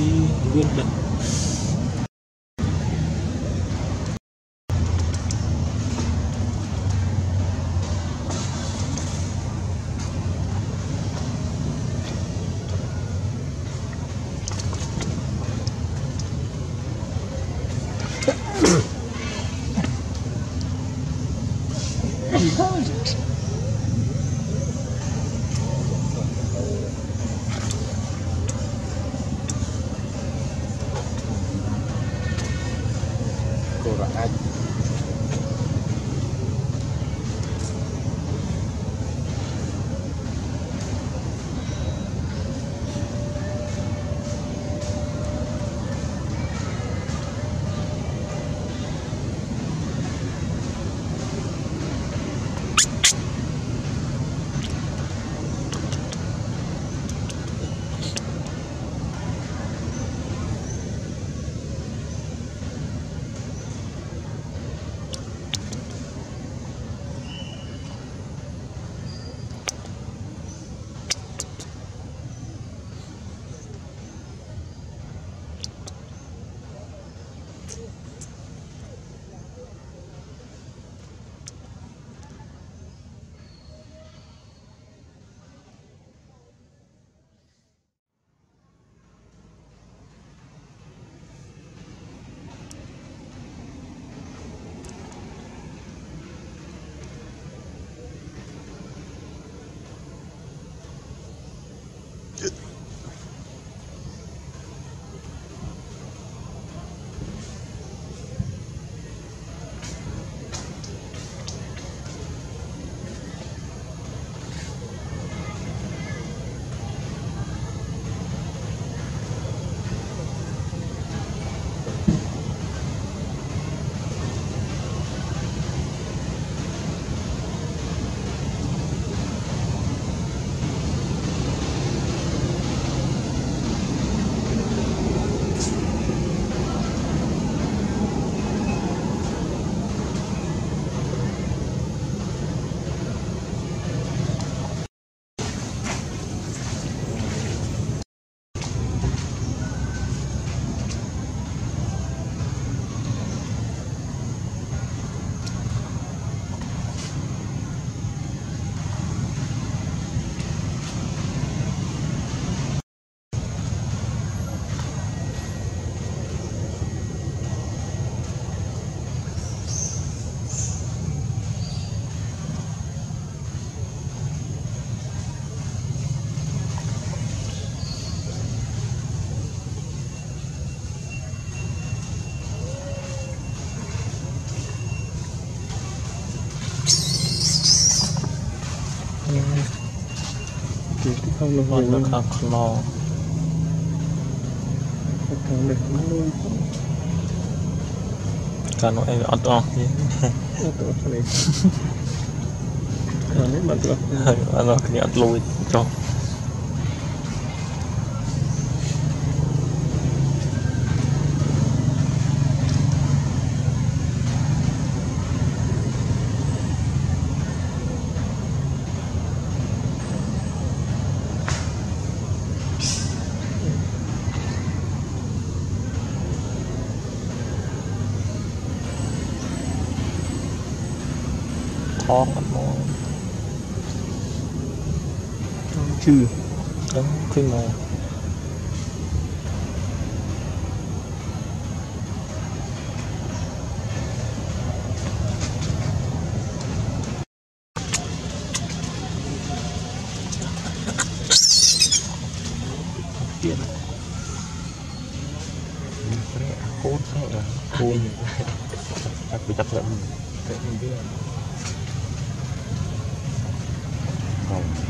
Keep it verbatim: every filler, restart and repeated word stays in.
cái gương mặt. Cô là anh không được hoàn toàn học lò không được nuôi cả nó em ăn to nhé ăn đấy mà được ăn là cái ăn lùi cho khó mặt mò chư đúng khi mà tiền khốn thế khốn các bị chặt lắm. Hãy subscribe cho kênh Ghiền Mì Gõ để không bỏ lỡ những video hấp dẫn.